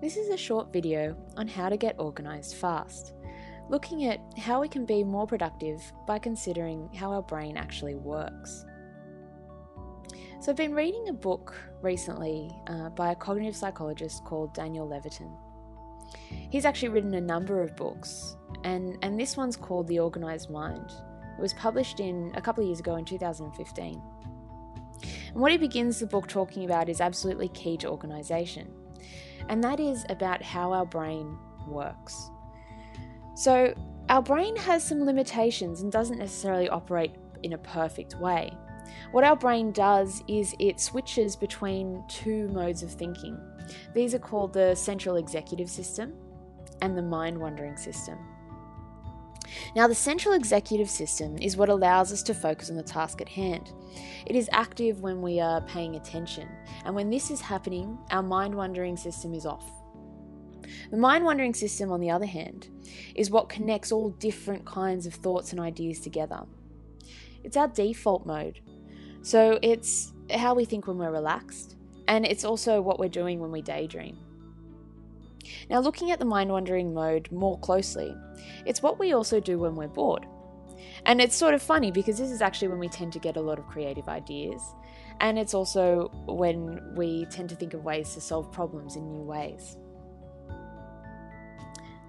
This is a short video on how to get organized fast, looking at how we can be more productive by considering how our brain actually works. So I've been reading a book recently by a cognitive psychologist called Daniel Levitin. He's actually written a number of books, and this one's called The Organized Mind. It was published a couple of years ago in 2015. And what he begins the book talking about is absolutely key to organization. And that is about how our brain works. So our brain has some limitations and doesn't necessarily operate in a perfect way. What our brain does is it switches between two modes of thinking. These are called the central executive system and the mind-wandering system. Now, the central executive system is what allows us to focus on the task at hand. It is active when we are paying attention, and when this is happening, our mind-wandering system is off. The mind-wandering system, on the other hand, is what connects all different kinds of thoughts and ideas together. It's our default mode. So it's how we think when we're relaxed, and it's also what we're doing when we daydream. Now, looking at the mind-wandering mode more closely, it's what we also do when we're bored. And it's sort of funny because this is actually when we tend to get a lot of creative ideas, and it's also when we tend to think of ways to solve problems in new ways.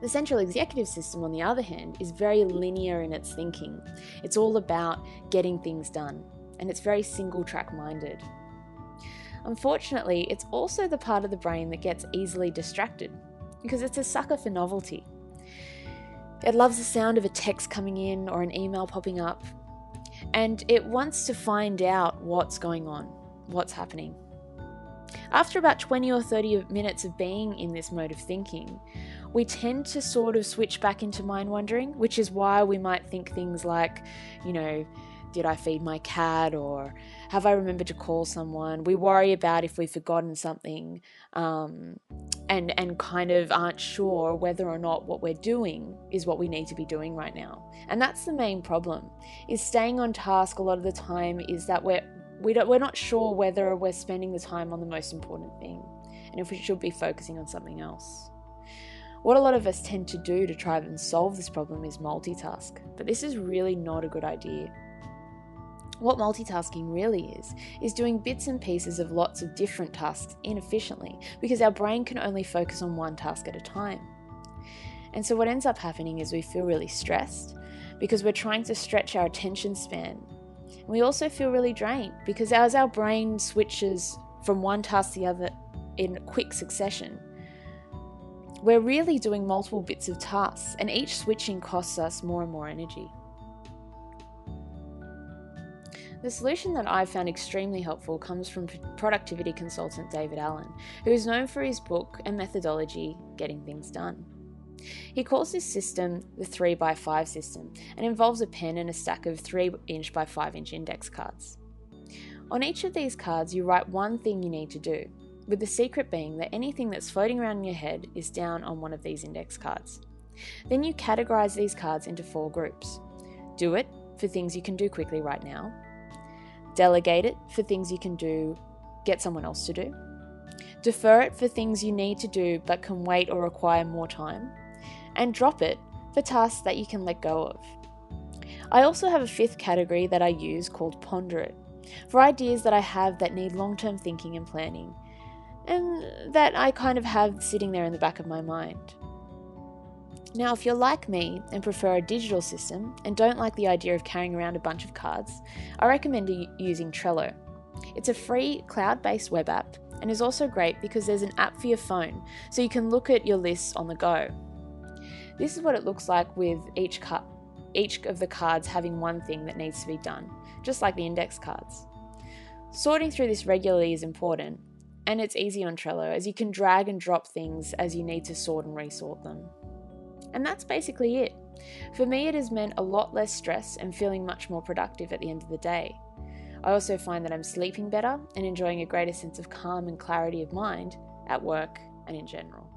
The central executive system, on the other hand, is very linear in its thinking. It's all about getting things done, and it's very single-track minded. Unfortunately, it's also the part of the brain that gets easily distracted because it's a sucker for novelty. It loves the sound of a text coming in or an email popping up, and it wants to find out what's going on, what's happening. After about 20 or 30 minutes of being in this mode of thinking, we tend to sort of switch back into mind wandering, which is why we might think things like, did I feed my cat, or have I remembered to call someone? We worry about if we've forgotten something and kind of aren't sure whether or not what we're doing is what we need to be doing right now. And that's the main problem, is staying on task a lot of the time is that we're not sure whether we're spending the time on the most important thing and if we should be focusing on something else. What a lot of us tend to do to try and solve this problem is multitask, but this is really not a good idea. What multitasking really is doing bits and pieces of lots of different tasks inefficiently because our brain can only focus on one task at a time. And so what ends up happening is we feel really stressed because we're trying to stretch our attention span. And we also feel really drained because as our brain switches from one task to the other in quick succession, we're really doing multiple bits of tasks, and each switching costs us more and more energy. The solution that I found extremely helpful comes from productivity consultant David Allen, who is known for his book and methodology, Getting Things Done. He calls this system the 3x5 system, and involves a pen and a stack of 3-inch by 5-inch index cards. On each of these cards, you write one thing you need to do, with the secret being that anything that's floating around in your head is down on one of these index cards. Then you categorize these cards into 4 groups. Do it for things you can do quickly right now. Delegate it for things you can do, get someone else to do. Defer it for things you need to do but can wait or require more time. And drop it for tasks that you can let go of. I also have a 5th category that I use called ponder it, for ideas that I have that need long-term thinking and planning, and that I kind of have sitting there in the back of my mind. Now, if you're like me and prefer a digital system and don't like the idea of carrying around a bunch of cards, I recommend using Trello. It's a free cloud-based web app and is also great because there's an app for your phone, so you can look at your lists on the go. This is what it looks like with each of the cards having one thing that needs to be done, just like the index cards. Sorting through this regularly is important, and it's easy on Trello as you can drag and drop things as you need to sort and resort them. And that's basically it. For me, it has meant a lot less stress and feeling much more productive at the end of the day. I also find that I'm sleeping better and enjoying a greater sense of calm and clarity of mind at work and in general.